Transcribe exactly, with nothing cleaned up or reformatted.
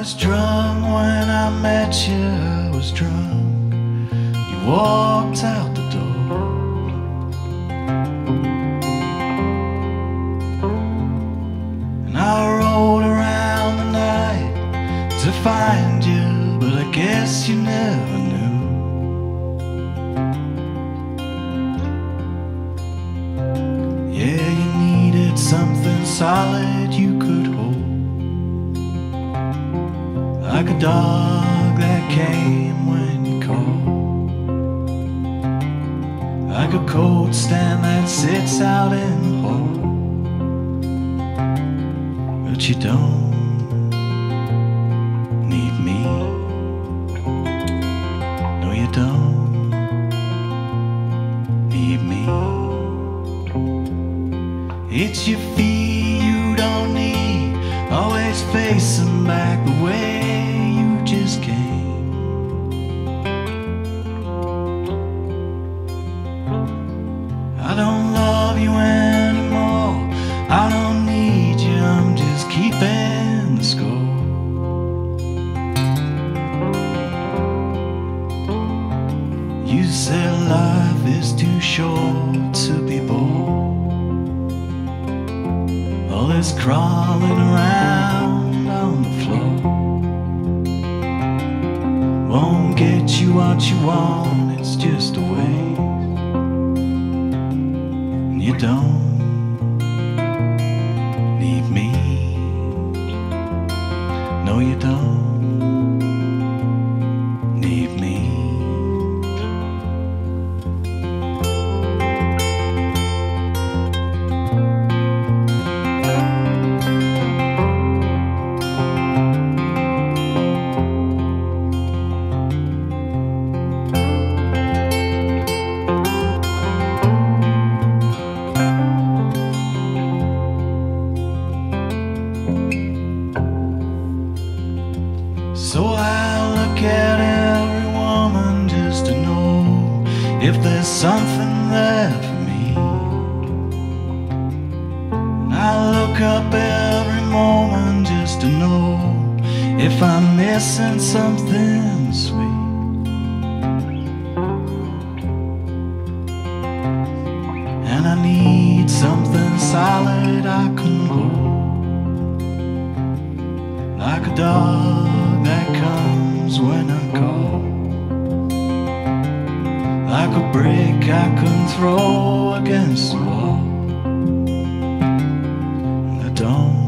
was drunk when I met you, I was drunk. You walked out the door. And I rolled around the night to find you, but I guess you never knew. Yeah, you needed something solid you could hold, like a dog that came when you called, like a coat stand that sits out in the hall. But you don't need me. No, you don't need me. It's your feet you don't need, always facing back the way came. I don't love you anymore, I don't need you, I'm just keeping the score. You said life is too short to be bored, all this crawling around on the floor won't get you what you want, it's just a way. And you don't need me. No, you don't need me. So I look at every woman just to know if there's something there for me. And I look up every moment just to know if I'm missing something sweet. And I need something solid I can hold, like a dog that comes when I call, like a brick I can throw against the wall. And I don't